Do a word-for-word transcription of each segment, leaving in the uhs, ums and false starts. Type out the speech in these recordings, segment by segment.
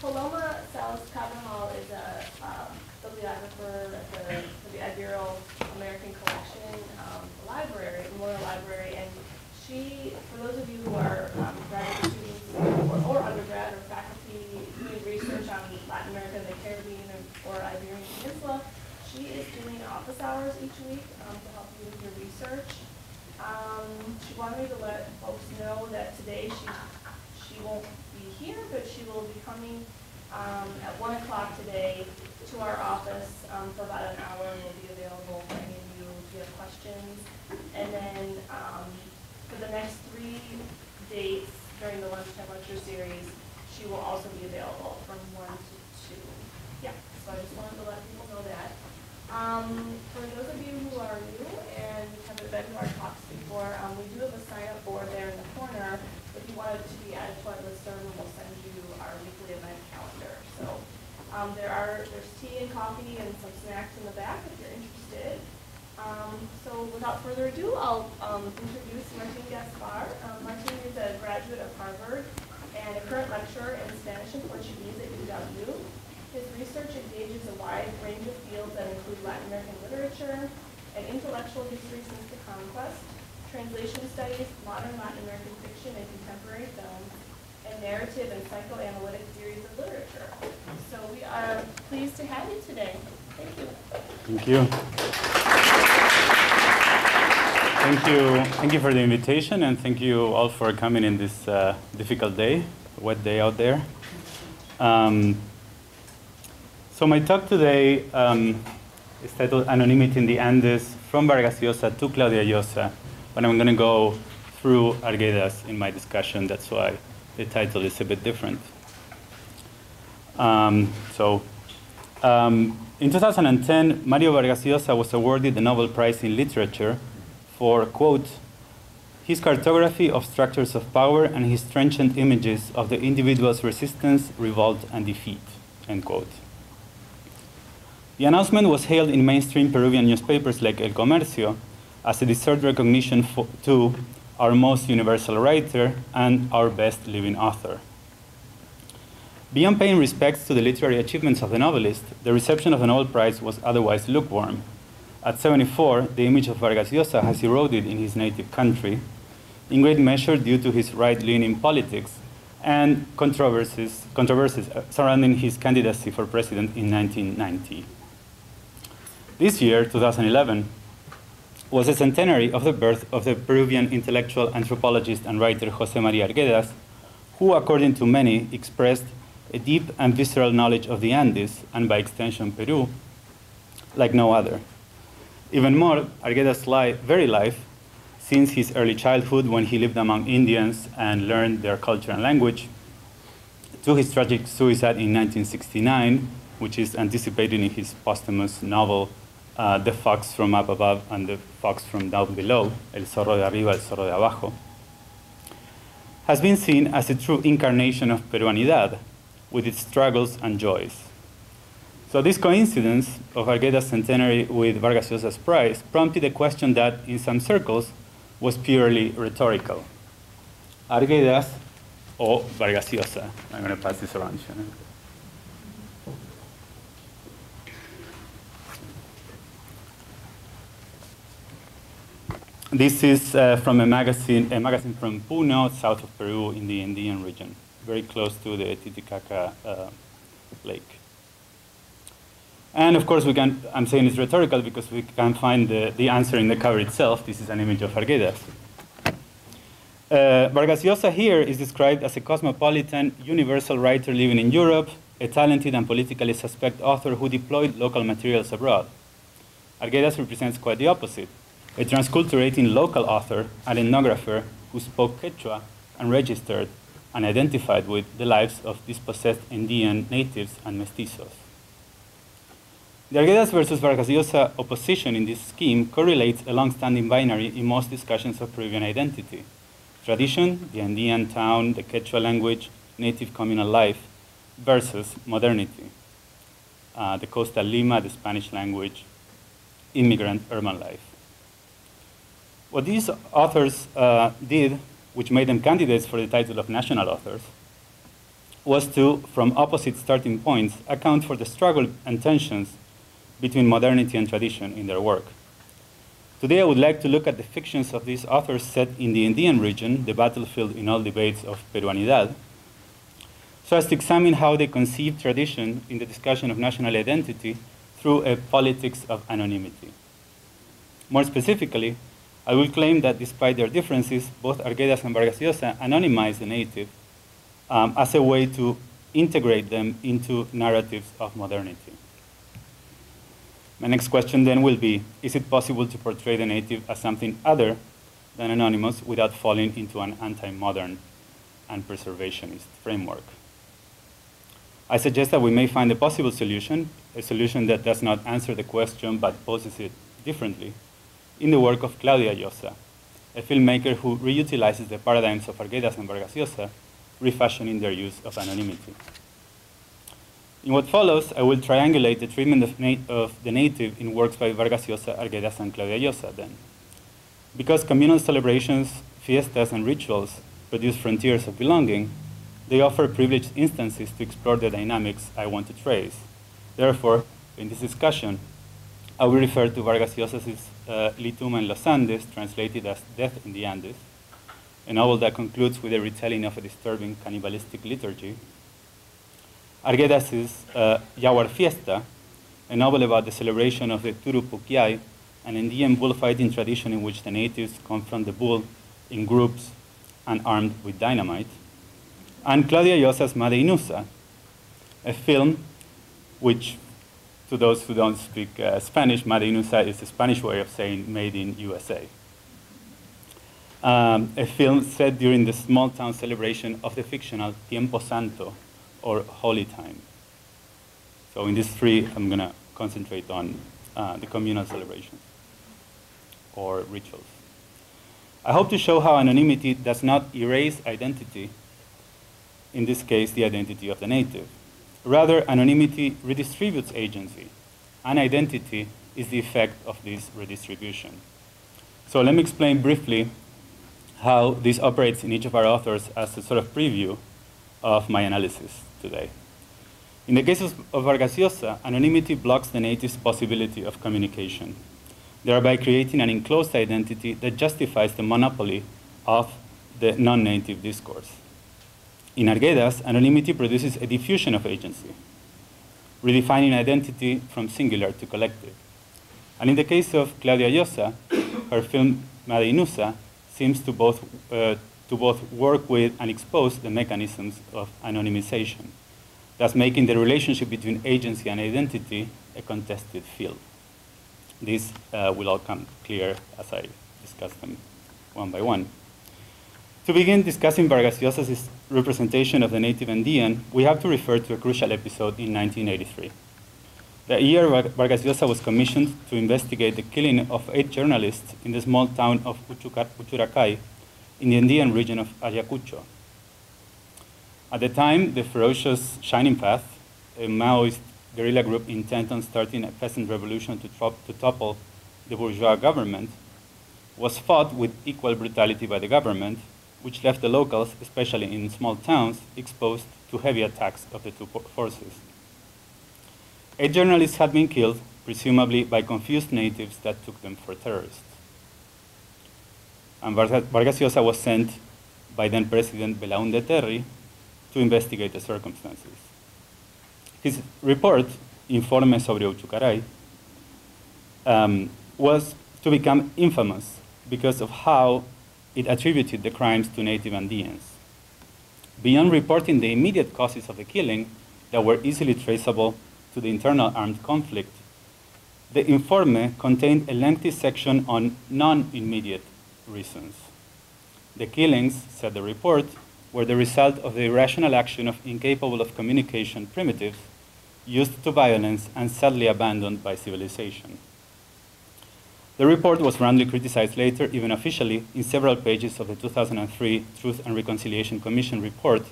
Paloma Salas Carbajal is a um, bibliographer at the, for the Ibero-American Collection um, Library, Memorial Library, and she, for those of you who are um, graduate students or, or undergrad or faculty doing research on Latin America, the Caribbean, or, or Iberian Peninsula, she is doing office hours each week um, to help you with your research. Um, she wanted me to let folks know that today she she won't be here, but she will be coming um, at one o'clock today to our office um, for about an hour, and will be available for any of you if you have questions. And then um, for the next three dates during the lunchtime lecture series, she will also be available from one to two. Yeah. So I just wanted to let people know that. Um, for those of you who are new and haven't been to our talks before, um, we do have a sign-up board there in the corner. If you wanted to be added to our listserv, we'll send you our weekly event calendar. So um, there are there's tea and coffee and some snacks in the back if you're interested. Um, so without further ado, I'll um, introduce Martin Gaspar. Um, Martin is a graduate of Harvard and a current lecturer in Spanish and Portuguese at U W. His research engages a wide range of fields that include Latin American literature and intellectual history since the conquest, translation studies, modern Latin American fiction and contemporary film, and narrative and psychoanalytic theories of literature. So we are pleased to have you today. Thank you. Thank you. Thank you. Thank you for the invitation, and thank you all for coming in this uh, difficult day, wet day out there. Um, So my talk today um, is titled Anonymity in the Andes, from Vargas Llosa to Claudia Llosa, but I'm going to go through Arguedas in my discussion. That's why the title is a bit different. Um, so um, in two thousand ten, Mario Vargas Llosa was awarded the Nobel Prize in Literature for, quote, his cartography of structures of power and his trenchant images of the individual's resistance, revolt, and defeat, end quote. The announcement was hailed in mainstream Peruvian newspapers like El Comercio as a deserved recognition for, to our most universal writer and our best living author. Beyond paying respects to the literary achievements of the novelist, the reception of the Nobel Prize was otherwise lukewarm. At seventy-four, the image of Vargas Llosa has eroded in his native country, in great measure due to his right-leaning politics and controversies, controversies surrounding his candidacy for president in nineteen ninety. This year, two thousand eleven, was a centenary of the birth of the Peruvian intellectual anthropologist and writer Jose Maria Arguedas, who, according to many, expressed a deep and visceral knowledge of the Andes, and by extension Peru, like no other. Even more, Arguedas' li very life, since his early childhood when he lived among Indians and learned their culture and language, to his tragic suicide in nineteen sixty-nine, which is anticipated in his posthumous novel, Uh, the Fox from Up Above and the Fox from Down Below, El Zorro de Arriba, El Zorro de Abajo, has been seen as a true incarnation of Peruanidad, with its struggles and joys. So this coincidence of Arguedas' centenary with Vargas Llosa's prize prompted a question that, in some circles, was purely rhetorical. Arguedas or Vargas Llosa? I'm going to pass this around. Shannon. This is uh, from a magazine, a magazine from Puno, south of Peru, in the Andean region, very close to the Titicaca uh, Lake. And of course, we can. I'm saying it's rhetorical because we can find the, the answer in the cover itself. This is an image of Arguedas. Uh, Vargas Llosa here is described as a cosmopolitan, universal writer living in Europe, a talented and politically suspect author who deployed local materials abroad. Arguedas represents quite the opposite. A transculturating local author and ethnographer who spoke Quechua and registered and identified with the lives of dispossessed Andean natives and mestizos. The Arguedas versus Vargas Llosa opposition in this scheme correlates a long-standing binary in most discussions of Peruvian identity. Tradition, the Andean town, the Quechua language, native communal life, versus modernity, uh, the coastal Lima, the Spanish language, immigrant urban life. What these authors uh, did, which made them candidates for the title of national authors, was to, from opposite starting points, account for the struggle and tensions between modernity and tradition in their work. Today I would like to look at the fictions of these authors set in the Andean region, the battlefield in all debates of Peruanidad, so as to examine how they conceive tradition in the discussion of national identity through a politics of anonymity. More specifically, I will claim that despite their differences, both Arguedas and Vargas Llosa anonymize the native um, as a way to integrate them into narratives of modernity. My next question then will be, is it possible to portray the native as something other than anonymous without falling into an anti-modern and preservationist framework? I suggest that we may find a possible solution, a solution that does not answer the question but poses it differently, in the work of Claudia Llosa, a filmmaker who reutilizes the paradigms of Arguedas and Vargas Llosa, refashioning their use of anonymity. In what follows, I will triangulate the treatment of, na of the native in works by Vargas Llosa, Arguedas, and Claudia Llosa then. Because communal celebrations, fiestas, and rituals produce frontiers of belonging, they offer privileged instances to explore the dynamics I want to trace. Therefore, in this discussion, I will refer to Vargas Llosa's uh, Lituma in Los Andes, translated as Death in the Andes, a novel that concludes with a retelling of a disturbing cannibalistic liturgy, Arguedas' uh, Yawar Fiesta, a novel about the celebration of the Turupukllay, an Andean bullfighting tradition in which the natives confront the bull in groups and armed with dynamite, and Claudia Llosa's Madeinusa, a film which, to those who don't speak uh, Spanish, Madeinusa is the Spanish way of saying made in U S A. Um, a film set during the small town celebration of the fictional Tiempo Santo, or holy time. So in these three, I'm going to concentrate on uh, the communal celebrations or rituals. I hope to show how anonymity does not erase identity, in this case, the identity of the native. Rather, anonymity redistributes agency, and identity is the effect of this redistribution. So let me explain briefly how this operates in each of our authors as a sort of preview of my analysis today. In the case of, of Vargas Llosa, anonymity blocks the native's possibility of communication, thereby creating an enclosed identity that justifies the monopoly of the non-native discourse. In Arguedas, anonymity produces a diffusion of agency, redefining identity from singular to collective. And in the case of Claudia Llosa, her film Madeinusa seems to both uh, to both work with and expose the mechanisms of anonymization, thus making the relationship between agency and identity a contested field. This uh, will all come clear as I discuss them one by one. To begin discussing Vargas Llosa's representation of the native Andean, we have to refer to a crucial episode in nineteen eighty-three. The year Vargas Llosa was commissioned to investigate the killing of eight journalists in the small town of Uchuraccay, in the Andean region of Ayacucho. At the time, the ferocious Shining Path, a Maoist guerrilla group intent on starting a peasant revolution to, trop to topple the bourgeois government, was fought with equal brutality by the government, which left the locals, especially in small towns, exposed to heavy attacks of the two forces. Eight journalists had been killed, presumably by confused natives that took them for terrorists. And Vargas Llosa was sent by then-President Belaúnde Terry to investigate the circumstances. His report, Informe sobre Uchuraccay, um, was to become infamous because of how it attributed the crimes to native Andeans. Beyond reporting the immediate causes of the killing that were easily traceable to the internal armed conflict, the Informe contained a lengthy section on non-immediate reasons. The killings, said the report, were the result of the irrational action of incapable of communication primitives used to violence and sadly abandoned by civilization. The report was roundly criticized later, even officially, in several pages of the two thousand three Truth and Reconciliation Commission report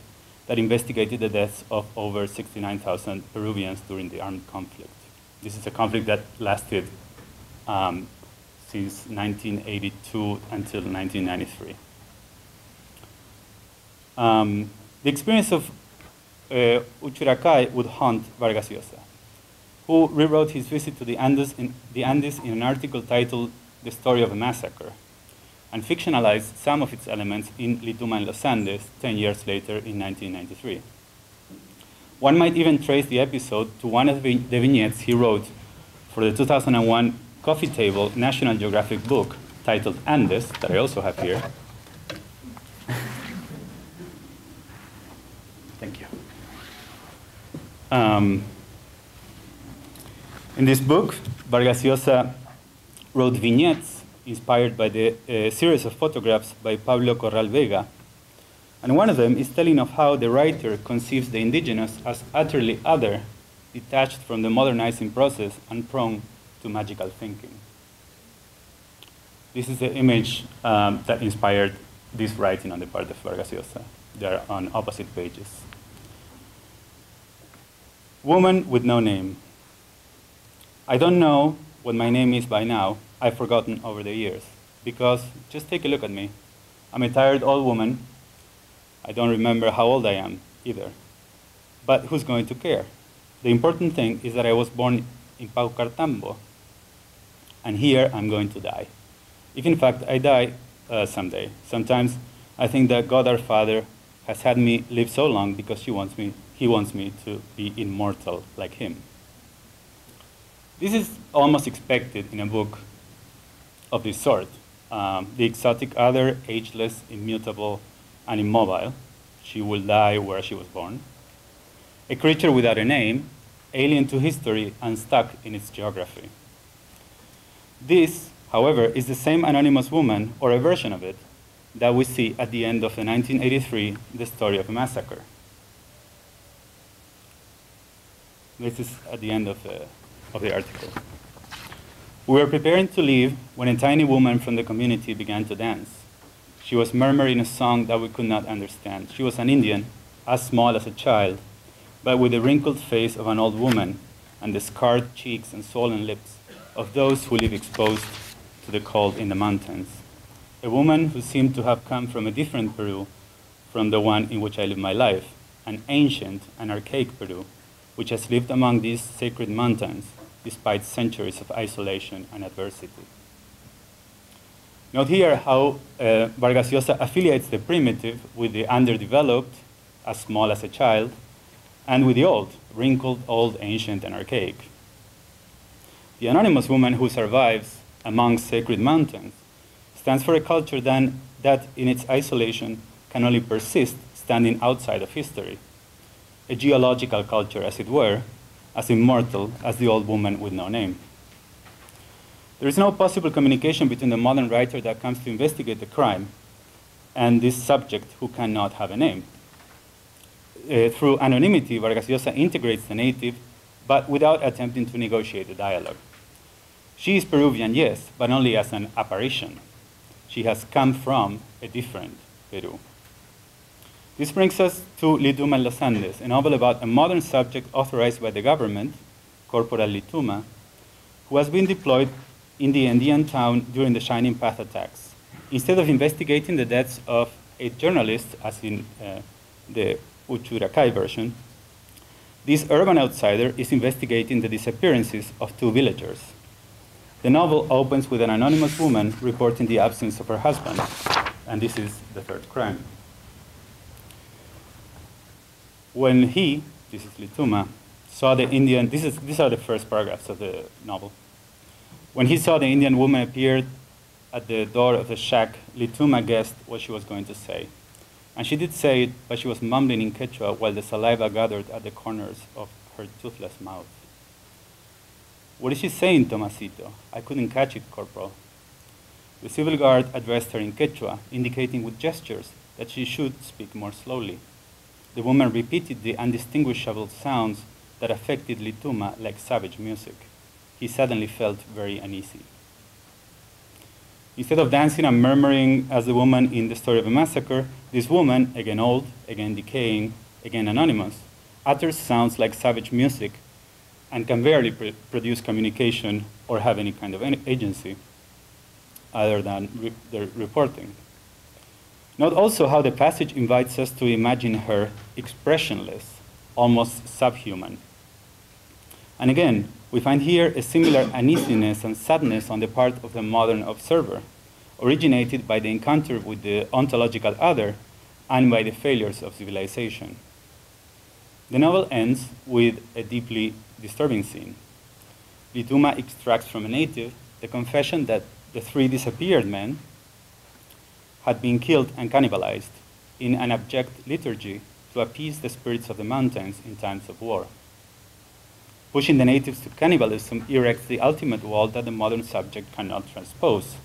that investigated the deaths of over sixty-nine thousand Peruvians during the armed conflict. This is a conflict that lasted um, since nineteen eighty-two until nineteen ninety-three. Um, the experience of uh, Uchuraccay would haunt Vargas Llosa, who rewrote his visit to the Andes, in, the Andes in an article titled The Story of a Massacre, and fictionalized some of its elements in Lituma in Los Andes ten years later in nineteen ninety-three. One might even trace the episode to one of the vignettes he wrote for the two thousand one Coffee Table National Geographic book titled Andes, that I also have here. Thank you. Um, in this book, Vargas Llosa wrote vignettes inspired by the uh, series of photographs by Pablo Corral Vega. And one of them is telling of how the writer conceives the indigenous as utterly other, detached from the modernizing process and prone to magical thinking. This is the image um, that inspired this writing on the part of Vargas Llosa. They are on opposite pages. Woman with no name. I don't know what my name is by now. I've forgotten over the years. Because, just take a look at me. I'm a tired old woman. I don't remember how old I am, either. But who's going to care? The important thing is that I was born in Paucartambo, and here I'm going to die. If, in fact, I die uh, someday. Sometimes I think that God our Father has had me live so long because he wants me, he wants me to be immortal like him. This is almost expected in a book of this sort. Um, the exotic other, ageless, immutable, and immobile. She will die where she was born. A creature without a name, alien to history and stuck in its geography. This, however, is the same anonymous woman, or a version of it, that we see at the end of the nineteen eighty-three The Story of a Massacre. This is at the end of the, of the article. We were preparing to leave when a tiny woman from the community began to dance. She was murmuring a song that we could not understand. She was an Indian, as small as a child, but with the wrinkled face of an old woman and the scarred cheeks and swollen lips of those who live exposed to the cold in the mountains. A woman who seemed to have come from a different Peru from the one in which I live my life, an ancient and archaic Peru, which has lived among these sacred mountains despite centuries of isolation and adversity. Note here how uh, Vargas Llosa affiliates the primitive with the underdeveloped, as small as a child, and with the old, wrinkled, old, ancient, and archaic. The anonymous woman who survives among sacred mountains stands for a culture then that, in its isolation, can only persist standing outside of history. A geological culture, as it were, as immortal as the old woman with no name. There is no possible communication between the modern writer that comes to investigate the crime and this subject who cannot have a name. Uh, through anonymity, Vargas Llosa integrates the native, but without attempting to negotiate the dialogue. She is Peruvian, yes, but only as an apparition. She has come from a different Peru. This brings us to Lituma en los Andes, a novel about a modern subject authorized by the government, Corporal Lituma, who has been deployed in the Andean town during the Shining Path attacks. Instead of investigating the deaths of eight journalists, as in uh, the Uchuraccay version, this urban outsider is investigating the disappearances of two villagers. The novel opens with an anonymous woman reporting the absence of her husband, and this is the third crime. When he, this is Lituma, saw the Indian, this is, these are the first paragraphs of the novel. When he saw the Indian woman appeared at the door of the shack, Lituma guessed what she was going to say. And she did say it, but she was mumbling in Quechua while the saliva gathered at the corners of her toothless mouth. What is she saying, Tomasito? I couldn't catch it, Corporal. The civil guard addressed her in Quechua, indicating with gestures that she should speak more slowly. The woman repeated the undistinguishable sounds that affected Lituma like savage music. He suddenly felt very uneasy. Instead of dancing and murmuring as the woman in The Story of a Massacre, this woman, again old, again decaying, again anonymous, utters sounds like savage music and can barely pr produce communication or have any kind of agency other than re the reporting. Note also how the passage invites us to imagine her expressionless, almost subhuman. And again, we find here a similar uneasiness and sadness on the part of the modern observer, originated by the encounter with the ontological other and by the failures of civilization. The novel ends with a deeply disturbing scene. Lituma extracts from a native the confession that the three disappeared men had been killed and cannibalized in an abject liturgy to appease the spirits of the mountains in times of war. Pushing the natives to cannibalism erects the ultimate wall that the modern subject cannot transpose.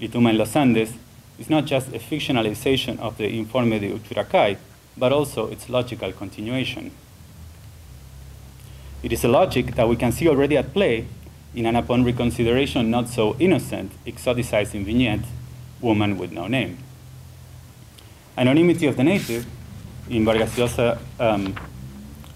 Lituma in Los Andes is not just a fictionalization of the Informe de Uchuraccay, but also its logical continuation. It is a logic that we can see already at play in an, upon reconsideration, not so innocent, exoticizing vignette, Woman with No Name. Anonymity of the native in Vargas Llosa, um,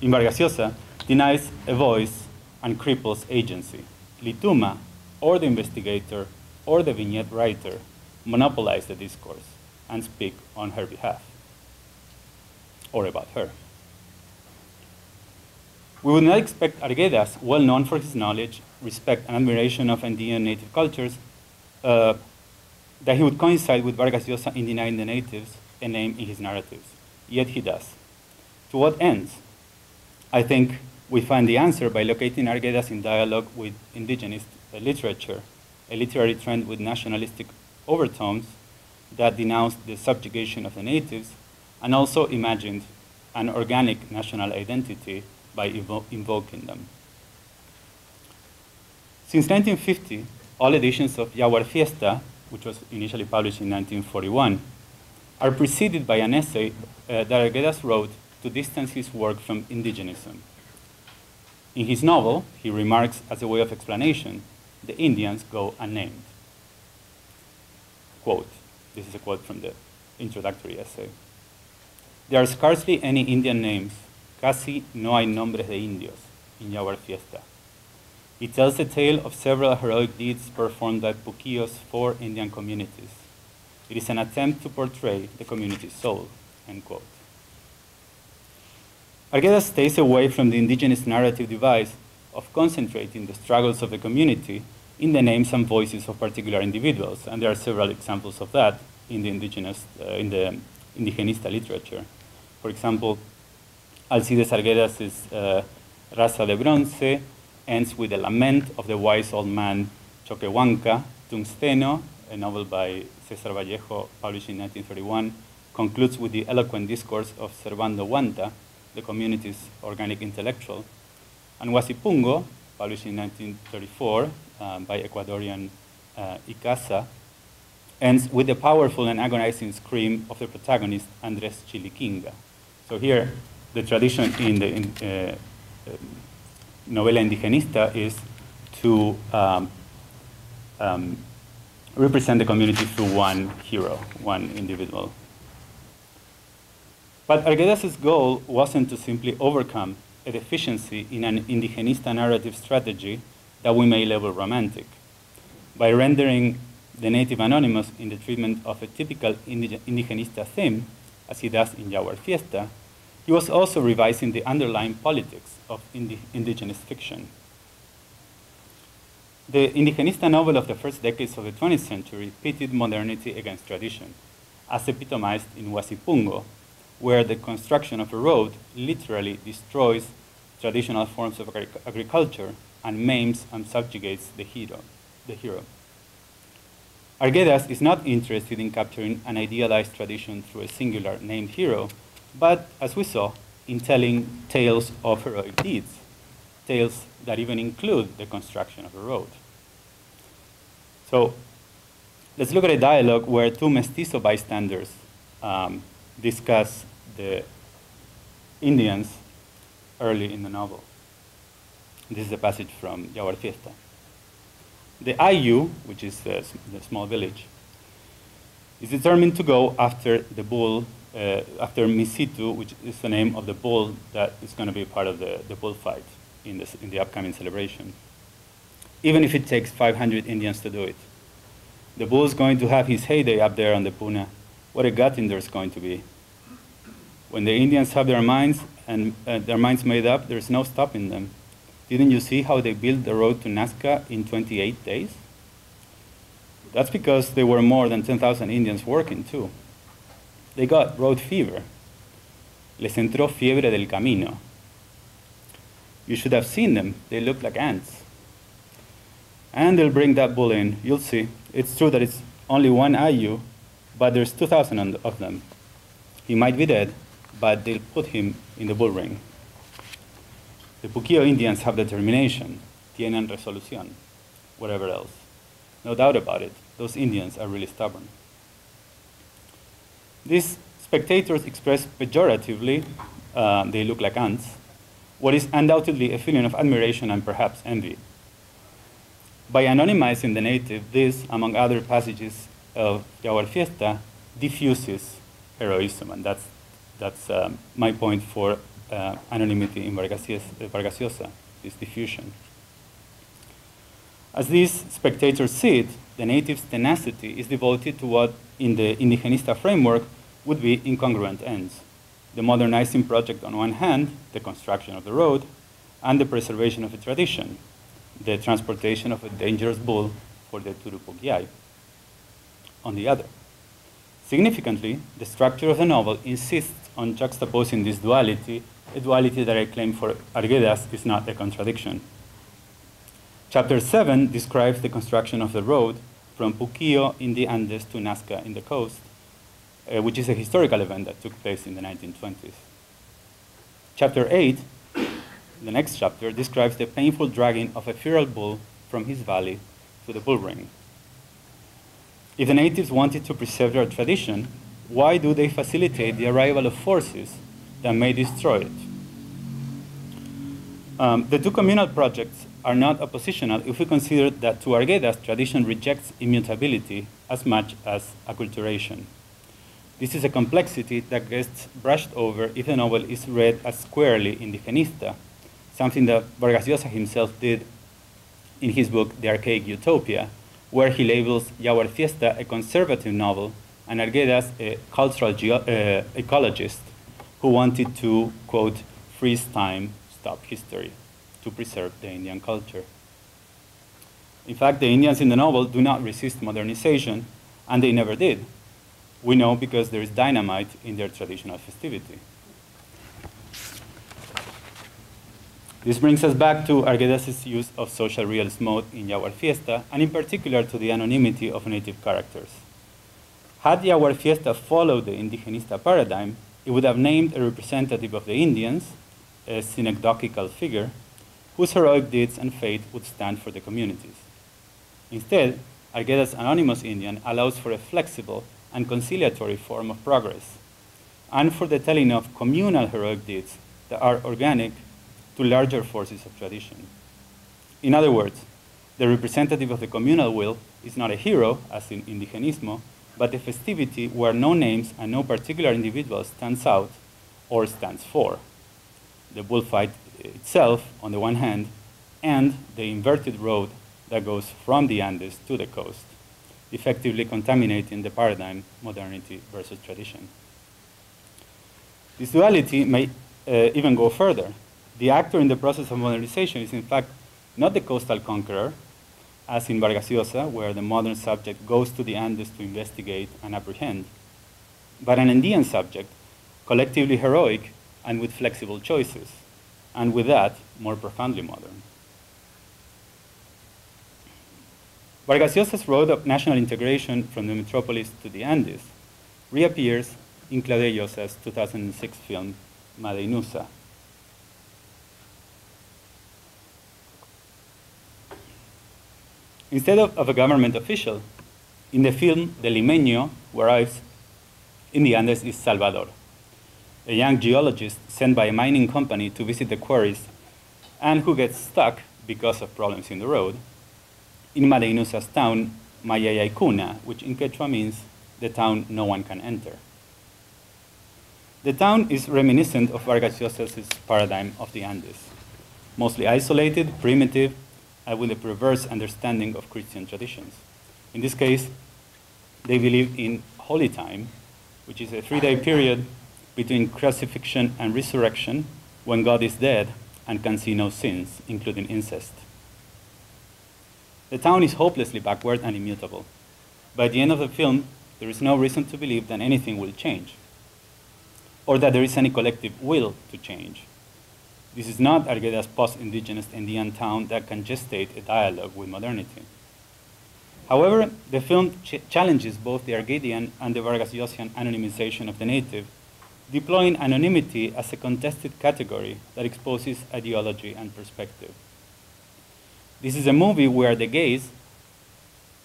in Vargas Llosa denies a voice and cripples agency. Lituma, or the investigator, or the vignette writer, monopolize the discourse and speak on her behalf, or about her. We would not expect Arguedas, well known for his knowledge, respect, and admiration of Andean native cultures, uh, that he would coincide with Vargas Llosa in denying the natives a name in his narratives. Yet he does. To what ends? I think we find the answer by locating Arguedas in dialogue with indigenous literature, a literary trend with nationalistic overtones that denounced the subjugation of the natives and also imagined an organic national identity by evo invoking them. Since nineteen fifty, all editions of Yawar Fiesta, which was initially published in nineteen forty-one, are preceded by an essay uh, that Arguedas wrote to distance his work from indigenism. In his novel, he remarks as a way of explanation, the Indians go unnamed. Quote, this is a quote from the introductory essay. There are scarcely any Indian names, casi no hay nombres de indios, in Yawar Fiesta. It tells the tale of several heroic deeds performed by Puquillos for Indian communities. It is an attempt to portray the community's soul, end quote. Arguedas stays away from the indigenous narrative device of concentrating the struggles of the community in the names and voices of particular individuals, and there are several examples of that in the indigenous, uh, in the indigenista literature. For example, Alcides Arguedas's uh, Raza de Bronce ends with a lament of the wise old man Choquehuanca. Tungsteno, a novel by Cesar Vallejo published in nineteen thirty-one, concludes with the eloquent discourse of Cervando Huanta, the community's organic intellectual. And Wasipungo, published in nineteen thirty-four um, by Ecuadorian uh, Icaza, ends with the powerful and agonizing scream of the protagonist, Andres Chilikinga. So here, the tradition in the in, uh, uh, novela indigenista is to um, um, represent the community through one hero, one individual. But Arguedas's goal wasn't to simply overcome a deficiency in an indigenista narrative strategy that we may label romantic. By rendering the native anonymous in the treatment of a typical indige indigenista theme, as he does in Yawar Fiesta, he was also revising the underlying politics of indi indigenous fiction. The indigenista novel of the first decades of the twentieth century pitted modernity against tradition, as epitomized in Wasipungo, where the construction of a road literally destroys traditional forms of agric agriculture and maims and subjugates the hero. The hero. Arguedas is not interested in capturing an idealized tradition through a singular named hero, but, as we saw, in telling tales of heroic deeds, tales that even include the construction of a road. So let's look at a dialogue where two mestizo bystanders um, discuss the Indians early in the novel. This is a passage from Yawar Fiesta. The Ayu, which is the, the small village, is determined to go after the bull Uh, after Misitu, which is the name of the bull that is going to be part of the, the bullfight in, this, in the upcoming celebration, even if it takes five hundred Indians to do it. The bull's going to have his heyday up there on the Puna. What a gutting there's going to be. When the Indians have their minds, and uh, their minds made up, there's no stopping them. Didn't you see how they built the road to Nazca in twenty-eight days? That's because there were more than ten thousand Indians working, too. They got road fever. Les entró fiebre del camino. You should have seen them. They look like ants. And they'll bring that bull in. You'll see. It's true that it's only one I U, but there's two thousand of them. He might be dead, but they'll put him in the bull ring. The Puquio Indians have determination. Tienen resolución. Whatever else. No doubt about it. Those Indians are really stubborn. These spectators express pejoratively, uh, they look like ants, what is undoubtedly a feeling of admiration and perhaps envy. By anonymizing the native, this, among other passages of Yawar Fiesta, diffuses heroism, and that's, that's um, my point for uh, anonymity in Vargas Llosa, this diffusion. As these spectators see it, the native's tenacity is devoted to what, in the indigenista framework, would be incongruent ends. The modernizing project on one hand, the construction of the road, and the preservation of a tradition, the transportation of a dangerous bull for the Turupukllay. On the other. Significantly, the structure of the novel insists on juxtaposing this duality, a duality that I claim for Arguedas is not a contradiction. Chapter seven describes the construction of the road from Puquio in the Andes to Nazca in the coast, uh, which is a historical event that took place in the nineteen twenties. Chapter eight, the next chapter, describes the painful dragging of a feral bull from his valley to the bull ring. If the natives wanted to preserve their tradition, why do they facilitate the arrival of forces that may destroy it? Um, the two communal projects are not oppositional if we consider that to Arguedas, tradition rejects immutability as much as acculturation. This is a complexity that gets brushed over if the novel is read as squarely indigenista, something that Vargas Llosa himself did in his book, The Archaic Utopia, where he labels Yawar Fiesta a conservative novel and Arguedas a cultural uh, ecologist who wanted to, quote, freeze time, stop history, to preserve the Indian culture. In fact, the Indians in the novel do not resist modernization, and they never did. We know because there is dynamite in their traditional festivity. This brings us back to Arguedas' use of social realism mode in Yawar Fiesta, and in particular to the anonymity of native characters. Had Yawar Fiesta followed the indigenista paradigm, it would have named a representative of the Indians, a synecdochical figure, whose heroic deeds and fate would stand for the communities. Instead, Arguedas' anonymous Indian allows for a flexible and conciliatory form of progress, and for the telling of communal heroic deeds that are organic to larger forces of tradition. In other words, the representative of the communal will is not a hero, as in indigenismo, but a festivity where no names and no particular individual stands out or stands for. The bullfight itself, on the one hand, and the inverted road that goes from the Andes to the coast, effectively contaminating the paradigm, modernity versus tradition. This duality may uh, even go further. The actor in the process of modernization is, in fact, not the coastal conqueror, as in Vargas Llosa, where the modern subject goes to the Andes to investigate and apprehend, but an Andean subject, collectively heroic and with flexible choices. And with that, more profoundly modern. Vargas Llosa's road of national integration from the metropolis to the Andes reappears in Claudia Llosa's two thousand six film, Madeinusa. Instead of, of a government official, in the film, the limeño who arrives in the Andes is Salvador, a young geologist sent by a mining company to visit the quarries and who gets stuck because of problems in the road in Madeinusa's town, Manayaycuna, which in Quechua means the town no one can enter. The town is reminiscent of Vargas Llosa's paradigm of the Andes, mostly isolated, primitive, and with a perverse understanding of Christian traditions. In this case, they believe in holy time, which is a three-day period between crucifixion and resurrection, when God is dead and can see no sins, including incest. The town is hopelessly backward and immutable. By the end of the film, there is no reason to believe that anything will change, or that there is any collective will to change. This is not Arguedas' post-indigenous Andean town that can gestate a dialogue with modernity. However, the film ch challenges both the Arguedian and the Vargas Llosian anonymization of the native, deploying anonymity as a contested category that exposes ideology and perspective. This is a movie where the gaze,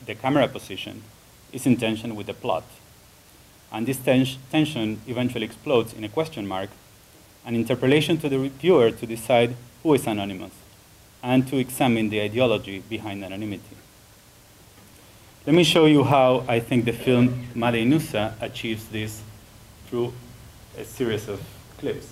the camera position, is in tension with the plot. And this tens tension eventually explodes in a question mark, an interpellation to the viewer to decide who is anonymous, and to examine the ideology behind anonymity. Let me show you how I think the film Madeinusa achieves this through a series of clips.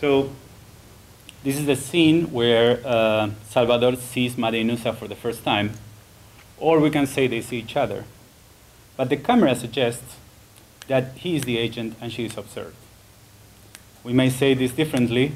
So this is the scene where uh, Salvador sees Madeinusa for the first time, or we can say they see each other. But the camera suggests that he is the agent and she is observed. We may say this differently.